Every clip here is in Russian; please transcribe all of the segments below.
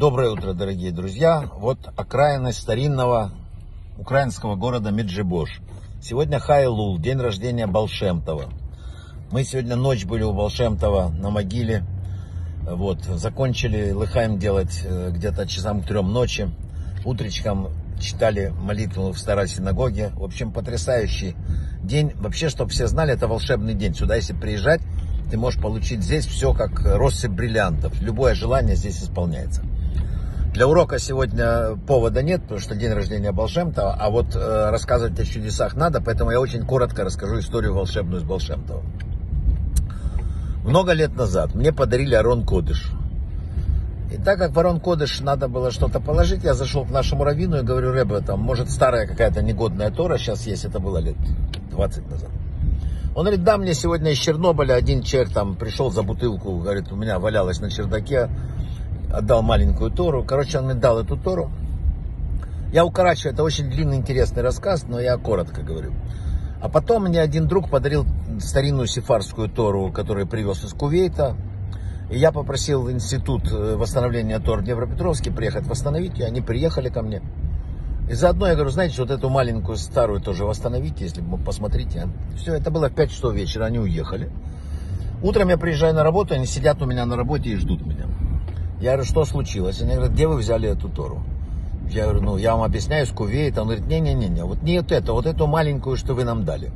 Доброе утро, дорогие друзья. Вот окраина старинного украинского города Меджибож. Сегодня Хилул, день рождения Баал Шем Това. Мы сегодня ночь были у Баал Шем Това на могиле. Вот, закончили лыхаем делать где-то часам к 3 ночи. Утречком читали молитву в старой синагоге. В общем, потрясающий день. Вообще, чтобы все знали, это волшебный день. Сюда, если приезжать, ты можешь получить здесь все как россыпь бриллиантов. Любое желание здесь исполняется. Для урока сегодня повода нет, потому что день рождения Баал Шем Това, а вот рассказывать о чудесах надо, поэтому я очень коротко расскажу историю волшебную с Баал Шем Това. Много лет назад мне подарили Арон Кодыш. И так как в Арон Кодыш надо было что-то положить, я зашел к нашему раввину и говорю: «Ребе, там, может, старая какая-то негодная Тора сейчас есть», это было лет 20 назад. Он говорит: «Да, мне сегодня из Чернобыля один человек там пришел за бутылку, говорит, у меня валялась на чердаке, отдал маленькую Тору». Короче, он мне дал эту Тору. Я укорачиваю, это очень длинный, интересный рассказ, но я коротко говорю. А потом мне один друг подарил старинную сефардскую Тору, которую привез из Кувейта. И я попросил в институт восстановления Тор в Днепропетровске приехать восстановить ее. Они приехали ко мне. И заодно я говорю: «Знаете, вот эту маленькую старую тоже восстановите, если посмотрите». Все, это было в 5 часов вечера, они уехали. Утром я приезжаю на работу, они сидят у меня на работе и ждут меня. Я говорю: «Что случилось?» Они говорят: «Где вы взяли эту Тору?» Я говорю: «Ну, я вам объясняю, с Кувейта». Он говорит: «Не-не-не, вот не вот это, вот эту маленькую, что вы нам дали».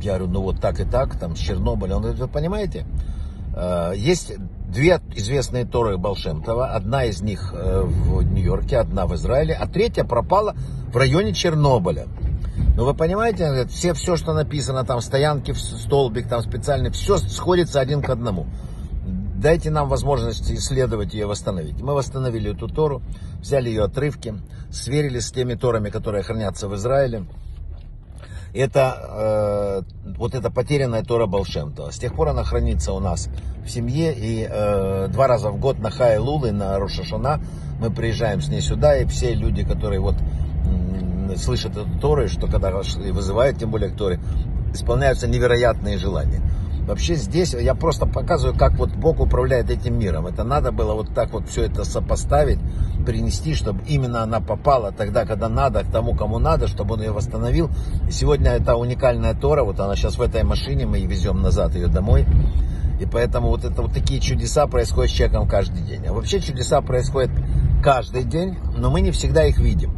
Я говорю: «Ну, вот так и так, там, с Чернобыля». Он говорит: «Вы понимаете, есть две известные Торы Баал Шем Това. Одна из них в Нью-Йорке, одна в Израиле, а третья пропала в районе Чернобыля. Но вы понимаете, говорит, все, что написано, там, стоянки, столбик, там, специальный, все сходится один к одному. Дайте нам возможность исследовать ее, восстановить». Мы восстановили эту Тору, взяли ее отрывки, сверили с теми Торами, которые хранятся в Израиле. Это вот эта потерянная Тора Баал Шем Това. С тех пор она хранится у нас в семье. И 2 раза в год на Хилул и на Рушашона мы приезжаем с ней сюда. И все люди, которые вот слышат эту Тору, что когда вызывают, тем более к Торе, исполняются невероятные желания. Вообще здесь я просто показываю, как вот Бог управляет этим миром. Это надо было вот так вот все это сопоставить, принести, чтобы именно она попала тогда, когда надо, к тому, кому надо, чтобы он ее восстановил. И сегодня эта уникальная Тора, вот она сейчас в этой машине, мы везем назад ее домой. И поэтому вот это вот такие чудеса происходят с человеком каждый день. А вообще чудеса происходят каждый день, но мы не всегда их видим.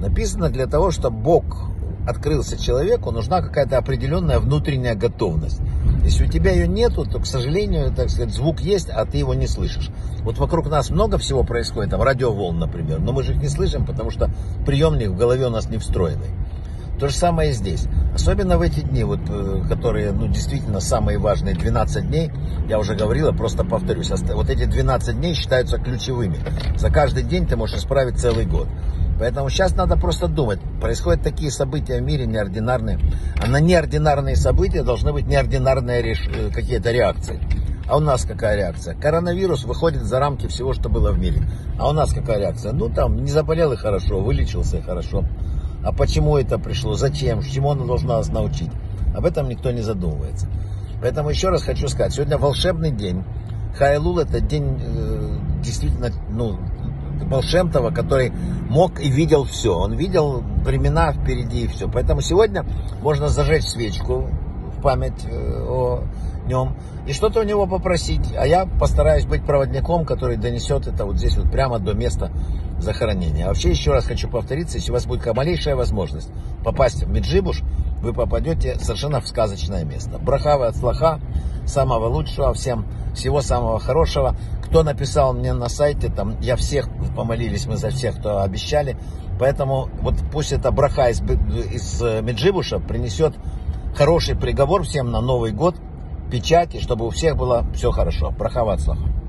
Написано, для того, чтобы Бог открылся человеку, нужна какая-то определенная внутренняя готовность. Если у тебя ее нету, то, к сожалению, так сказать, звук есть, а ты его не слышишь. Вот вокруг нас много всего происходит, там радиоволн, например, но мы же их не слышим, потому что приемник в голове у нас не встроенный. То же самое и здесь. Особенно в эти дни, вот, которые, ну, действительно самые важные, 12 дней, я уже говорил, просто повторюсь, вот эти 12 дней считаются ключевыми. За каждый день ты можешь исправить целый год. Поэтому сейчас надо просто думать. Происходят такие события в мире неординарные. А на неординарные события должны быть неординарные какие-то реакции. А у нас какая реакция? Коронавирус выходит за рамки всего, что было в мире. А у нас какая реакция? Ну, там, не заболел и хорошо, вылечился и хорошо. А почему это пришло? Зачем? Чему оно должно нас научить? Об этом никто не задумывается. Поэтому еще раз хочу сказать. Сегодня волшебный день. Хилул — это день действительно, ну, Баал Шем Това, который мог и видел все. Он видел времена впереди и все. Поэтому сегодня можно зажечь свечку в память о нем и что-то у него попросить. А я постараюсь быть проводником, который донесет это вот здесь вот прямо до места захоронения. Вообще еще раз хочу повториться. Если у вас будет малейшая возможность попасть в Меджибож, вы попадете совершенно в сказочное место. Брахава от слаха, самого лучшего всем, всего самого хорошего. Кто написал мне на сайте, там, я всех, помолились мы за всех, кто обещали. Поэтому вот пусть эта браха из Меджибоша принесет хороший приговор всем на Новый год, печати, чтобы у всех было все хорошо. Браха вацлаха.